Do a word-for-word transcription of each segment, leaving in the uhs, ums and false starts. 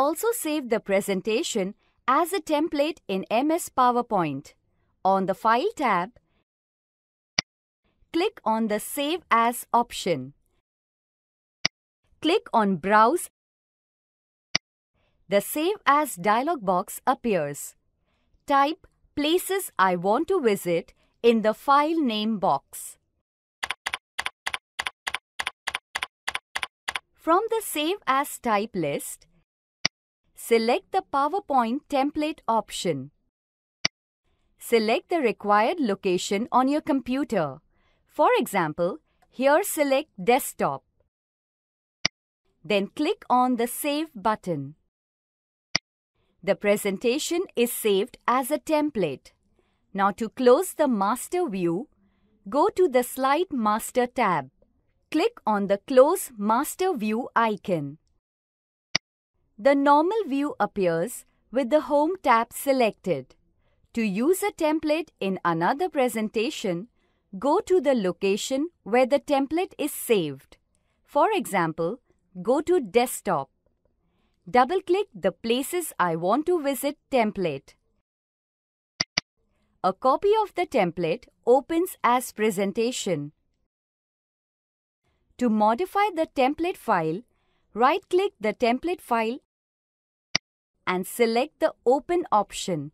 also save the presentation as a template in M S PowerPoint. On the File tab, click on the Save As option. Click on Browse. The Save As dialog box appears. Type Places I Want to Visit in the File Name box. From the Save As type list, select the PowerPoint template option. Select the required location on your computer. For example, here select Desktop. Then click on the Save button. The presentation is saved as a template. Now to close the master view, go to the Slide Master tab. Click on the Close Master View icon. The normal view appears with the Home tab selected. To use a template in another presentation, go to the location where the template is saved. For example, go to Desktop. Double-click the Places I Want to Visit template. A copy of the template opens as Presentation. To modify the template file, right-click the template file and select the Open option.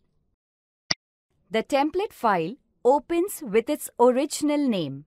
The template file opens with its original name.